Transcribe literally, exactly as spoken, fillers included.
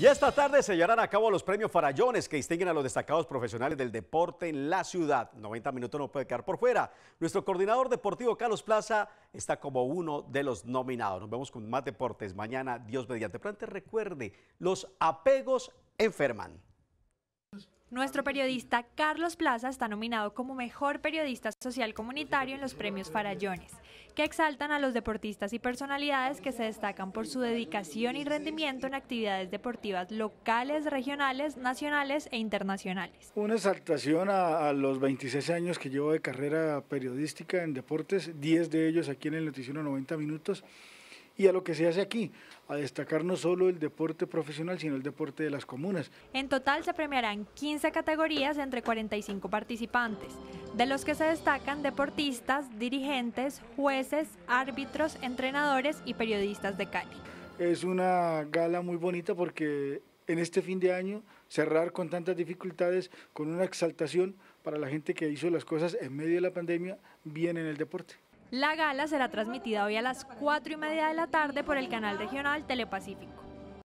Y esta tarde se llevarán a cabo los premios Farallones que distinguen a los destacados profesionales del deporte en la ciudad. noventa minutos no puede quedar por fuera. Nuestro coordinador deportivo Carlos Plaza está como uno de los nominados. Nos vemos con más deportes mañana, Dios mediante. Pero antes recuerde, los apegos enferman. Nuestro periodista Carlos Plaza está nominado como mejor periodista social comunitario en los premios Farallones, que exaltan a los deportistas y personalidades que se destacan por su dedicación y rendimiento en actividades deportivas locales, regionales, nacionales e internacionales. Una exaltación a, a los veintiséis años que llevo de carrera periodística en deportes, diez de ellos aquí en el Noticiero noventa minutos, y a lo que se hace aquí, a destacar no solo el deporte profesional, sino el deporte de las comunas. En total se premiarán quince categorías entre cuarenta y cinco participantes, de los que se destacan deportistas, dirigentes, jueces, árbitros, entrenadores y periodistas de Cali. Es una gala muy bonita porque en este fin de año cerrar con tantas dificultades, con una exaltación para la gente que hizo las cosas en medio de la pandemia, bien en el deporte. La gala será transmitida hoy a las cuatro y media de la tarde por el canal regional Telepacífico.